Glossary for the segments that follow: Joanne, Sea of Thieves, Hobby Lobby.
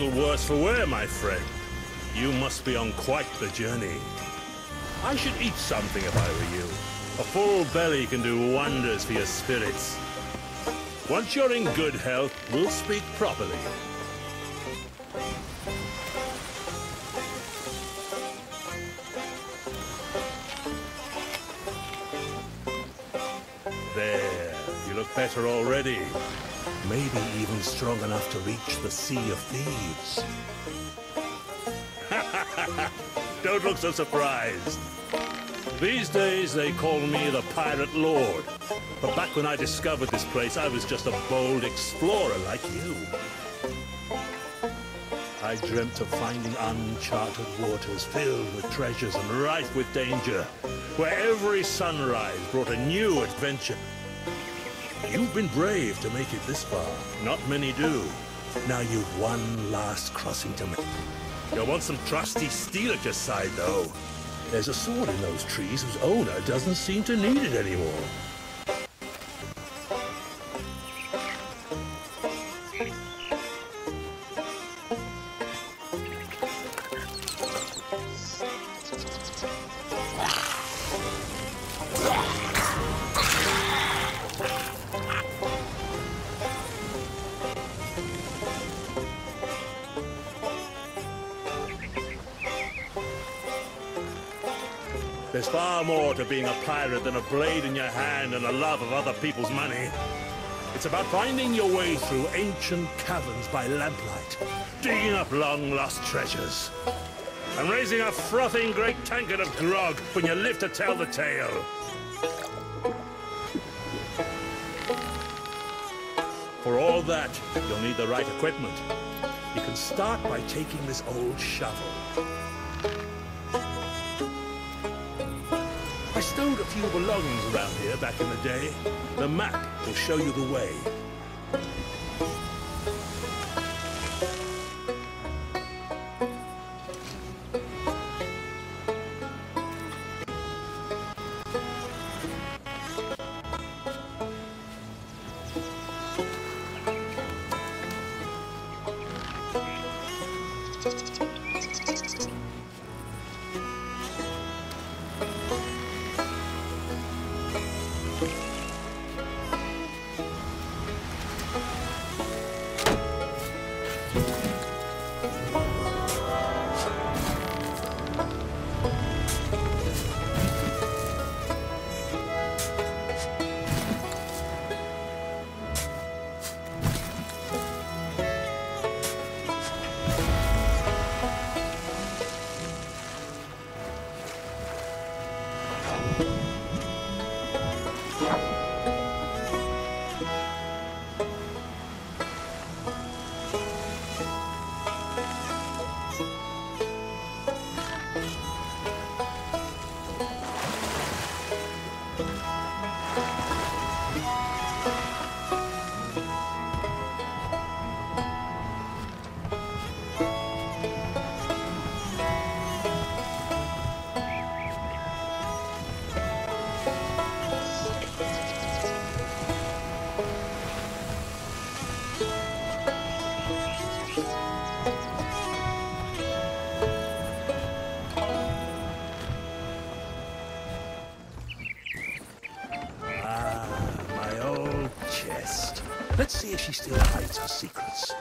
little worse for wear, my friend. You must be on quite the journey. I should eat something if I were you. A full belly can do wonders for your spirits. Once you're in good health, we'll speak properly. There, you look better already. Maybe even strong enough to reach the Sea of Thieves. Don't look so surprised. These days they call me the Pirate Lord. But back when I discovered this place, I was just a bold explorer like you. I dreamt of finding uncharted waters filled with treasures and rife with danger, where every sunrise brought a new adventure. You've been brave to make it this far. Not many do. Now you've one last crossing to make. You'll want some trusty steel at your side, though. There's a sword in those trees whose owner doesn't seem to need it anymore. There's far more to being a pirate than a blade in your hand and a love of other people's money. It's about finding your way through ancient caverns by lamplight, digging up long-lost treasures, and raising a frothing great tankard of grog when you live to tell the tale. For all that, you'll need the right equipment. You can start by taking this old shovel. I stowed a few belongings around here back in the day. The map will show you the way. Let's see if she still hides her secrets.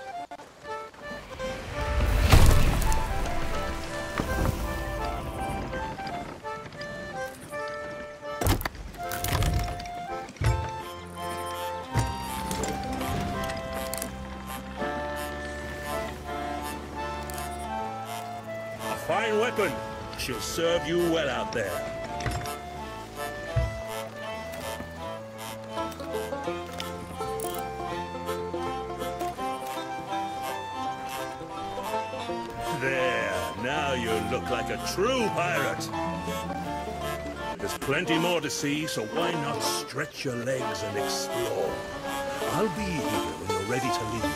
A fine weapon. She'll serve you well out there. There, now you look like a true pirate. There's plenty more to see, so why not stretch your legs and explore? I'll be here when you're ready to leave.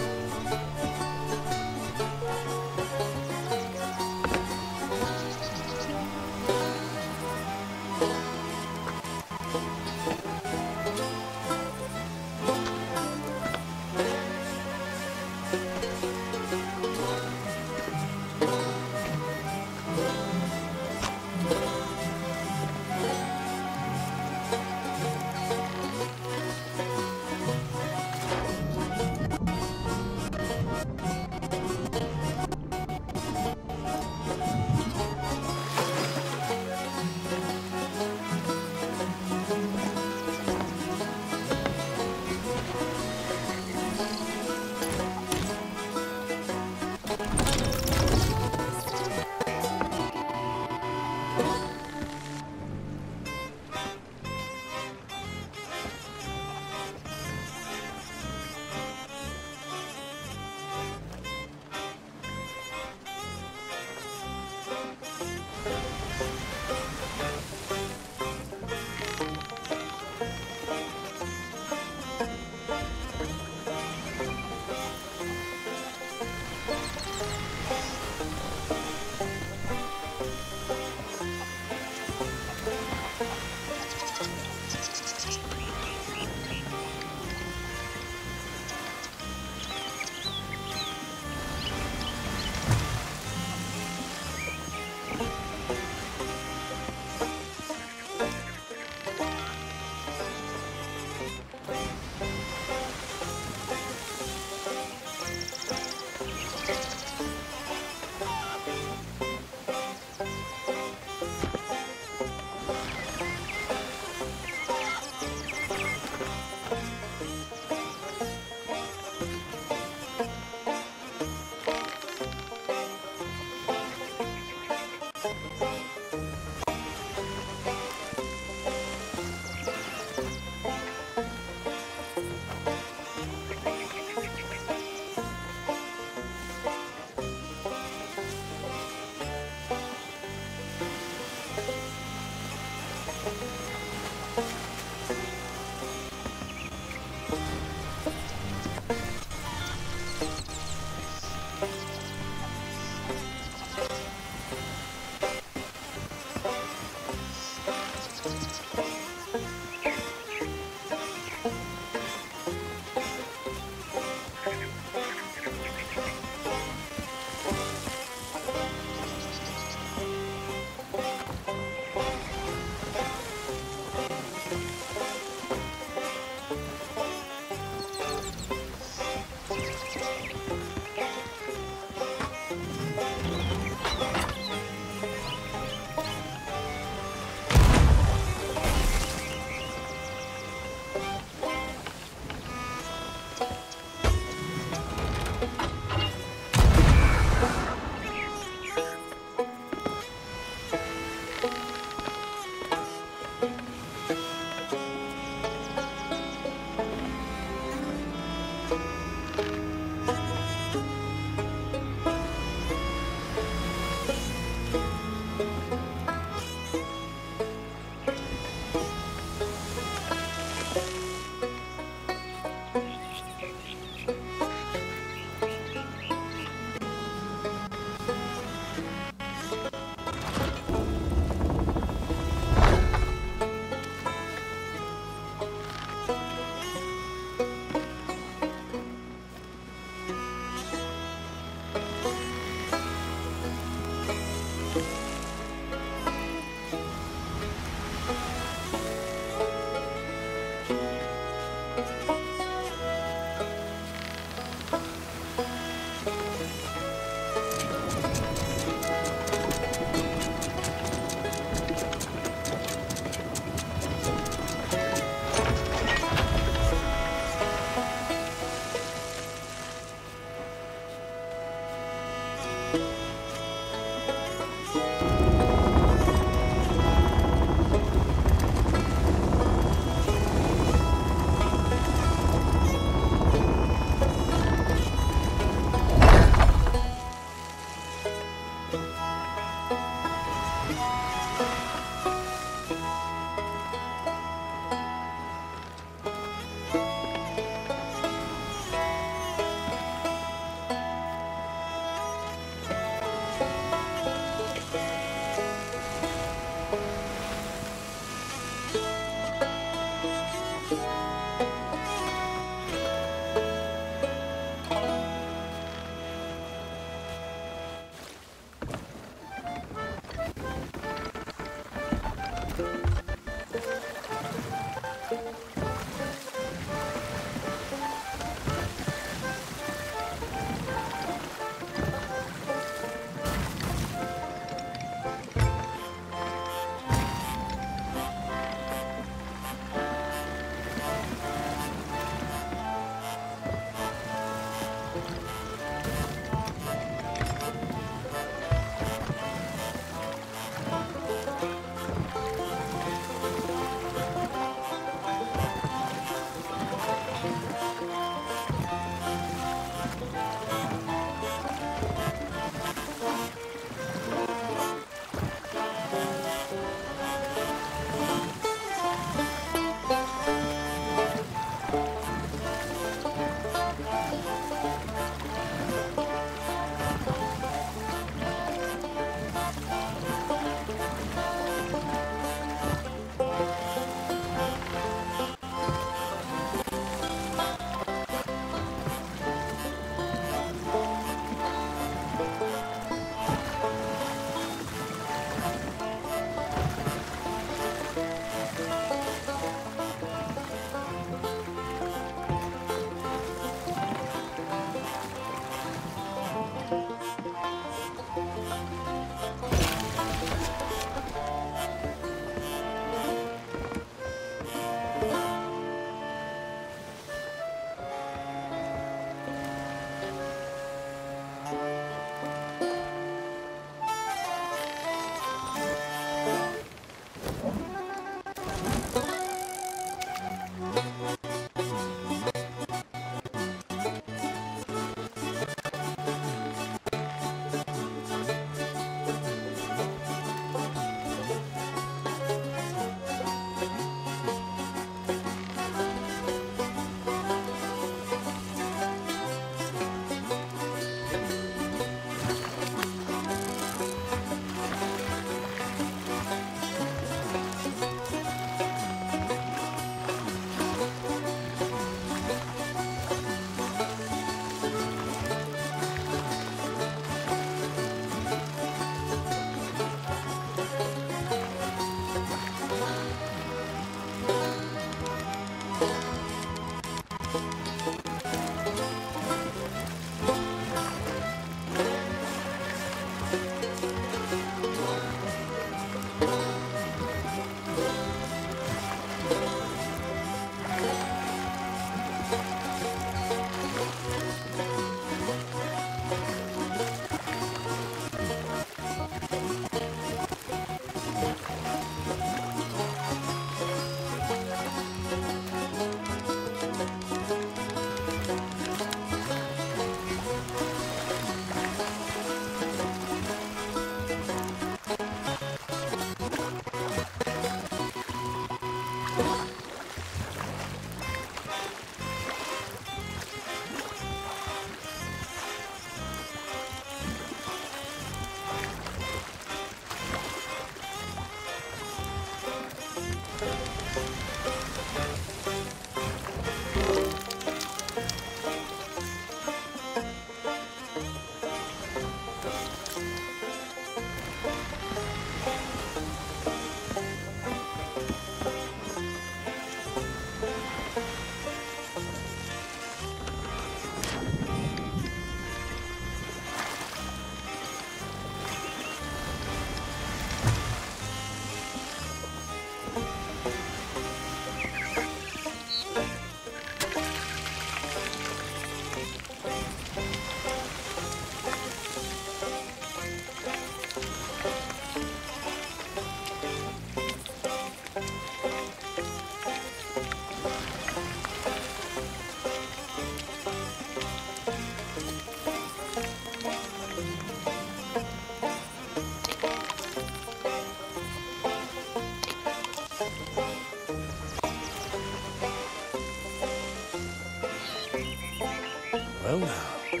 Well now,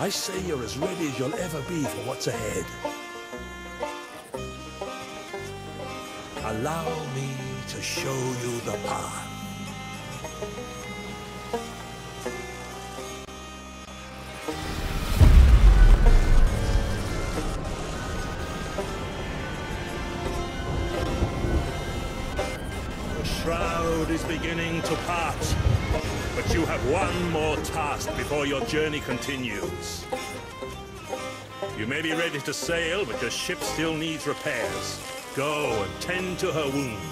I say you're as ready as you'll ever be for what's ahead. Allow me to show you the path. The shroud is beginning to part. But you have one more task before your journey continues. You may be ready to sail, but your ship still needs repairs. Go and tend to her wounds.